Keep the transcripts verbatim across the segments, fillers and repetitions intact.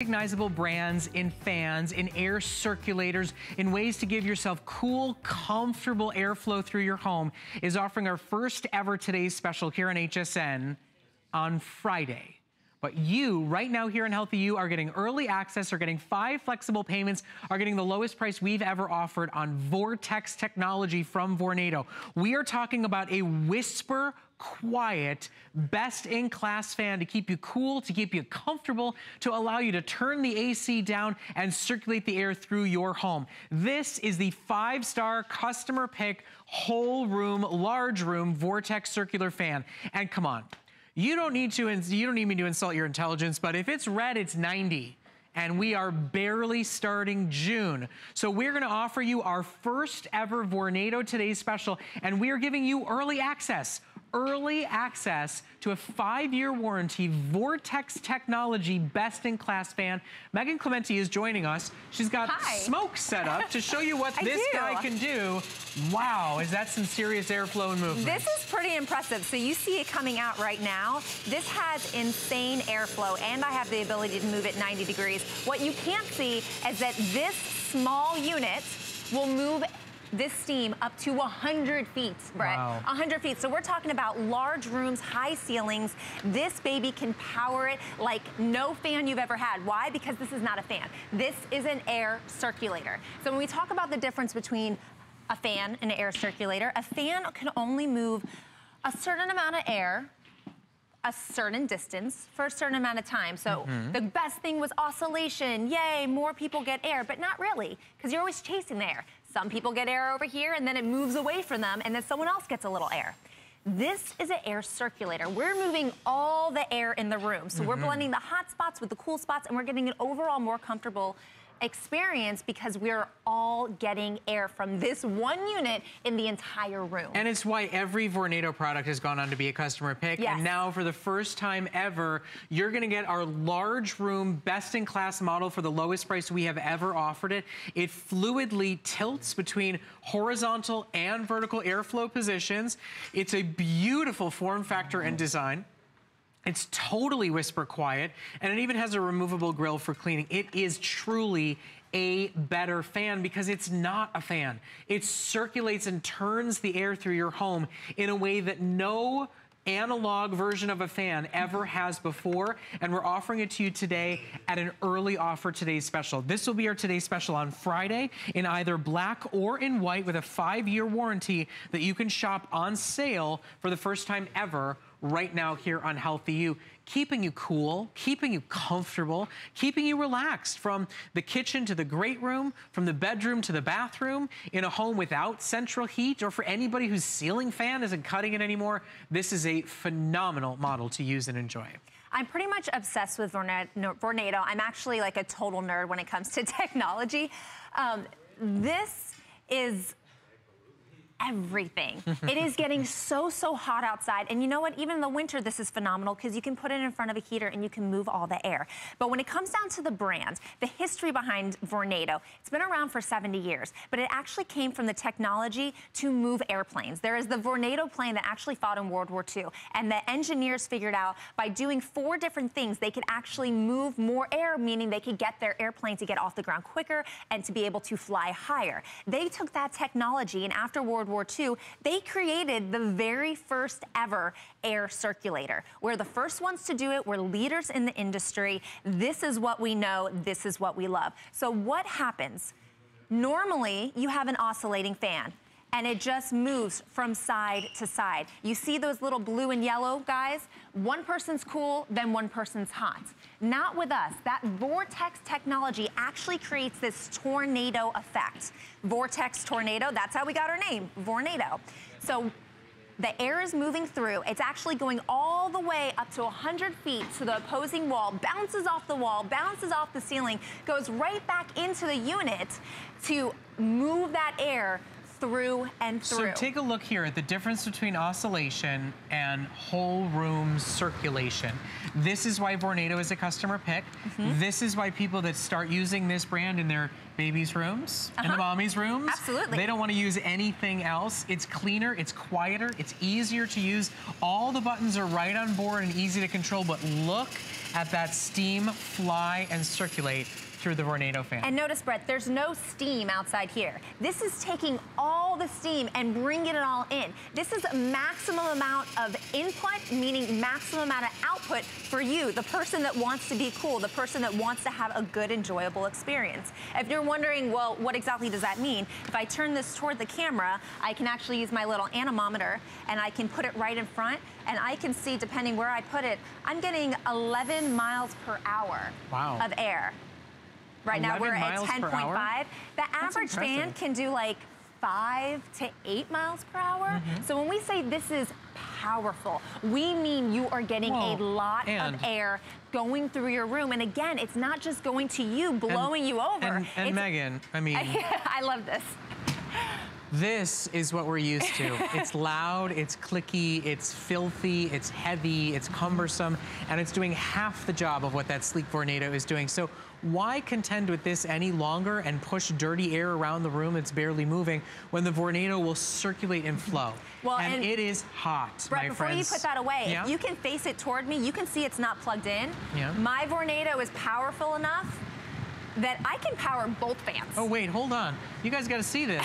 Recognizable brands in fans, in air circulators, in ways to give yourself cool, comfortable airflow through your home is offering our first ever Today's Special here on H S N on Friday. But you, right now here in Healthy You, are getting early access, are getting five flexible payments, are getting the lowest price we've ever offered on Vortex technology from Vornado. We are talking about a whisper quiet, best-in-class fan to keep you cool, to keep you comfortable, to allow you to turn the A C down and circulate the air through your home. This is the five-star customer pick, whole room, large room, Vortex circular fan. And come on, you don't need to, you don't need me to insult your intelligence, but if it's red, it's ninety. And we are barely starting June. So we're gonna offer you our first ever Vornado Today's Special, and we are giving you early access. Early access to a five-year warranty, Vortex technology, best-in-class fan. Megan Clementi is joining us. She's got Hi. smoke set up to show you what this do. guy can do. Wow, is that some serious airflow and movement? This is pretty impressive. So you see it coming out right now. This has insane airflow, and I have the ability to move it ninety degrees. What you can't see is that this small unit will move this steam up to one hundred feet, Brett. Wow. one hundred feet. So we're talking about large rooms, high ceilings. This baby can power it like no fan you've ever had. Why? Because this is not a fan. This is an air circulator. So when we talk about the difference between a fan and an air circulator, a fan can only move a certain amount of air a certain distance for a certain amount of time. So mm-hmm. the best thing was oscillation. Yay, more people get air, but not really, because you're always chasing the air. Some people get air over here and then it moves away from them and then someone else gets a little air. This is an air circulator. We're moving all the air in the room. So mm-hmm. we're blending the hot spots with the cool spots, and we're getting an overall more comfortable experience because we're all getting air from this one unit in the entire room. And it's why every Vornado product has gone on to be a customer pick. Yes. And now for the first time ever, you're gonna get our large room best-in-class model for the lowest price we have ever offered it. It fluidly tilts between horizontal and vertical airflow positions. It's a beautiful form factor and design. It's totally whisper quiet, and it even has a removable grill for cleaning. It is truly a better fan because it's not a fan. It circulates and turns the air through your home in a way that no analog version of a fan ever has before, and we're offering it to you today at an early offer Today's Special. This will be our Today's Special on Friday in either black or in white with a five-year warranty that you can shop on sale for the first time ever right now here on Healthy You, keeping you cool, keeping you comfortable, keeping you relaxed from the kitchen to the great room, from the bedroom to the bathroom, in a home without central heat, or for anybody whose ceiling fan isn't cutting it anymore. This is a phenomenal model to use and enjoy. I'm pretty much obsessed with Vornado. I'm actually like a total nerd when it comes to technology. Um, this is everything. It is getting so, so hot outside. And you know what? Even in the winter, this is phenomenal because you can put it in front of a heater and you can move all the air. But when it comes down to the brand, the history behind Vornado, it's been around for seventy years, but it actually came from the technology to move airplanes. There is the Vornado plane that actually fought in World War Two, and the engineers figured out by doing four different things, they could actually move more air, meaning they could get their airplane to get off the ground quicker and to be able to fly higher. They took that technology, and after World War War Two, they created the very first ever air circulator. We're the first ones to do it. We're leaders in the industry. This is what we know. This is what we love. So what happens? Normally, you have an oscillating fan, and it just moves from side to side. You see those little blue and yellow guys? One person's cool, then one person's hot. Not with us. That Vortex technology actually creates this tornado effect. Vortex tornado, that's how we got our name, Vornado. So the air is moving through. It's actually going all the way up to one hundred feet to the opposing wall, bounces off the wall, bounces off the ceiling, goes right back into the unit to move that air through and through. So take a look here at the difference between oscillation and whole room circulation. This is why Vornado is a customer pick. Mm-hmm. This is why people that start using this brand in their babies' rooms, uh-huh. in the mommies' rooms, absolutely, they don't want to use anything else. It's cleaner, it's quieter, it's easier to use. All the buttons are right on board and easy to control, but look at that steam, fly, and circulate through the Vornado fan. And notice, Brett, there's no steam outside here. This is taking all the steam and bringing it all in. This is a maximum amount of input, meaning maximum amount of output for you, the person that wants to be cool, the person that wants to have a good, enjoyable experience. If you're wondering, well, what exactly does that mean? If I turn this toward the camera, I can actually use my little anemometer and I can put it right in front, and I can see, depending where I put it, I'm getting eleven miles per hour wow. of air. Right now we're at ten point five. The average fan can do like five to eight miles per hour. Mm-hmm. So when we say this is powerful, we mean you are getting Whoa. a lot and of air going through your room. And again, it's not just going to you, blowing and, you over. And, and Megan, I mean. I love this. This is what we're used to. It's loud, it's clicky, it's filthy, it's heavy, it's cumbersome, and it's doing half the job of what that sleek Vornado is doing. So why contend with this any longer and push dirty air around the room that's barely moving when the Vornado will circulate and flow? Well, and, and it is hot, Brett, my before friends. you put that away, yeah. if you can face it toward me, you can see it's not plugged in. Yeah. My Vornado is powerful enough that I can power both fans. Oh wait, hold on. You guys gotta see this.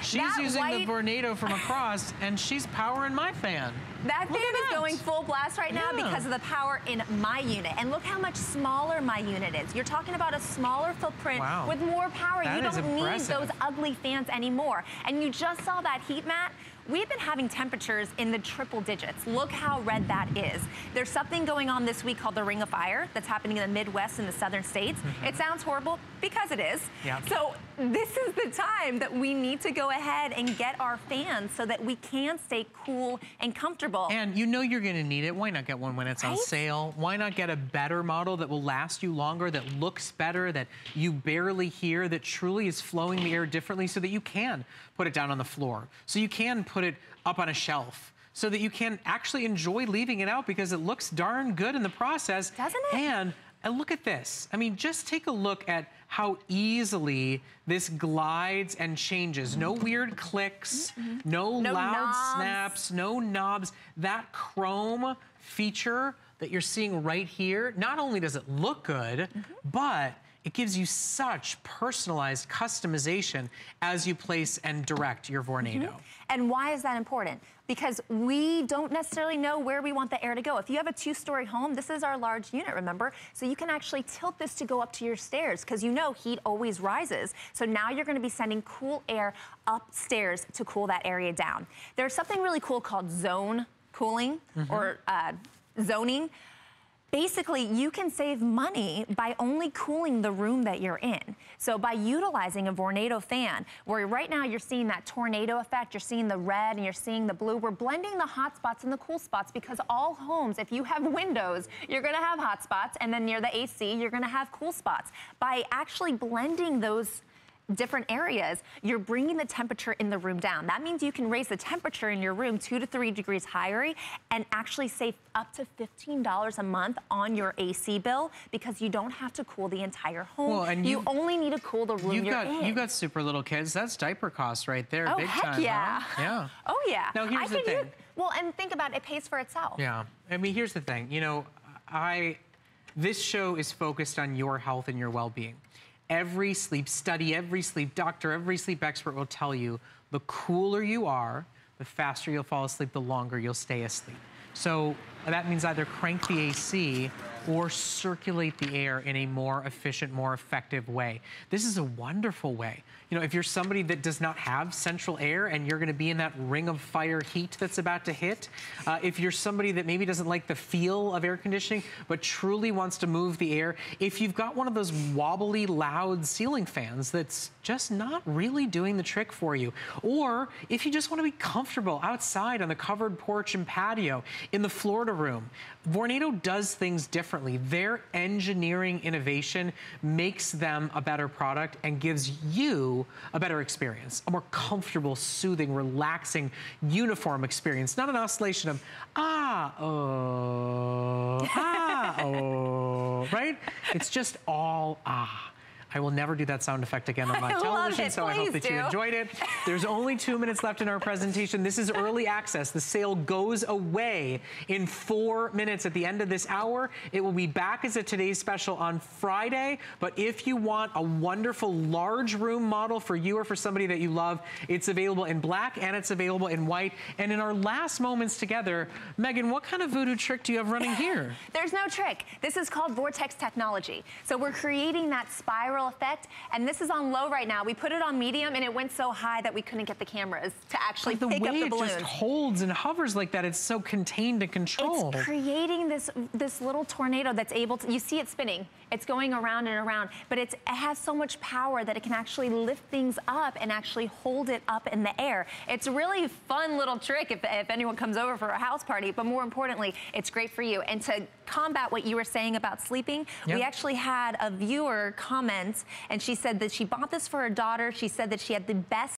She's using white... the Vornado from across and she's powering my fan. That look fan is that. going full blast right now yeah. because of the power in my unit. And look how much smaller my unit is. You're talking about a smaller footprint wow. with more power. That you don't need those ugly fans anymore. And you just saw that heat mat. We've been having temperatures in the triple digits. Look how red that is. There's something going on this week called the Ring of Fire that's happening in the Midwest and the southern states. Mm-hmm. It sounds horrible because it is. Yeah. So this is the time that we need to go ahead and get our fans so that we can stay cool and comfortable. And you know you're gonna need it. Why not get one when it's right? on sale? Why not get a better model that will last you longer, that looks better, that you barely hear, that truly is flowing the air differently so that you can put it down on the floor, so you can put Put it up on a shelf, so that you can actually enjoy leaving it out because it looks darn good in the process. Doesn't it? And uh, look at this. I mean, just take a look at how easily this glides and changes. No weird clicks, mm-hmm. no, no loud knobs. snaps, no knobs. That chrome feature that you're seeing right here, not only does it look good, mm-hmm. but it gives you such personalized customization as you place and direct your Vornado. Mm-hmm. And why is that important? Because we don't necessarily know where we want the air to go. If you have a two-story home, this is our large unit, remember? So you can actually tilt this to go up to your stairs because you know heat always rises. So now you're gonna be sending cool air upstairs to cool that area down. There's something really cool called zone cooling mm-hmm. or uh, zoning. Basically, you can save money by only cooling the room that you're in. So by utilizing a Vornado fan, where right now you're seeing that tornado effect, you're seeing the red and you're seeing the blue, we're blending the hot spots and the cool spots because all homes, if you have windows, you're gonna have hot spots, and then near the A C, you're gonna have cool spots. By actually blending those different areas, you're bringing the temperature in the room down. That means you can raise the temperature in your room two to three degrees higher and actually save up to fifteen dollars a month on your A C bill because you don't have to cool the entire home. Well, and you, you only need to cool the room you've you're got, in. You've got super little kids. That's diaper costs right there. Oh, big heck time, yeah. Huh? Yeah. Oh, yeah. Now, here's I the thing. Use, well, and think about it. It pays for itself. Yeah. I mean, here's the thing. You know, I this show is focused on your health and your well-being. Every sleep study, every sleep doctor, every sleep expert will tell you the cooler you are, the faster you'll fall asleep, the longer you'll stay asleep. So that means either crank the A C or circulate the air in a more efficient, more effective way. This is a wonderful way. You know, if you're somebody that does not have central air and you're gonna be in that Ring of Fire heat that's about to hit, uh, if you're somebody that maybe doesn't like the feel of air conditioning, but truly wants to move the air, if you've got one of those wobbly, loud ceiling fans that's just not really doing the trick for you, or if you just wanna be comfortable outside on the covered porch and patio, in the Florida order room. Vornado does things differently. Their engineering innovation makes them a better product and gives you a better experience, a more comfortable, soothing, relaxing, uniform experience, not an oscillation of, ah, oh, ah, oh, right? It's just all ah. I will never do that sound effect again on my I television, it, so I hope that do. you enjoyed it. There's only two minutes left in our presentation. This is early access. The sale goes away in four minutes at the end of this hour. It will be back as a today's special on Friday, but if you want a wonderful large room model for you or for somebody that you love, it's available in black and it's available in white. And in our last moments together, Megan, what kind of voodoo trick do you have running here? There's no trick. This is called Vortex technology. So we're creating that spiral effect, and this is on low right now. We put it on medium and it went so high that we couldn't get the cameras to actually pick up the balloon. The way it just holds and hovers like that, it's so contained and controlled. It's creating this this little tornado that's able to, you see it spinning, it's going around and around, but it's, it has so much power that it can actually lift things up and actually hold it up in the air. It's really a fun little trick if, if anyone comes over for a house party, but more importantly, it's great for you. And to combat what you were saying about sleeping, yep. we actually had a viewer comment, and she said that she bought this for her daughter. She said that she had the best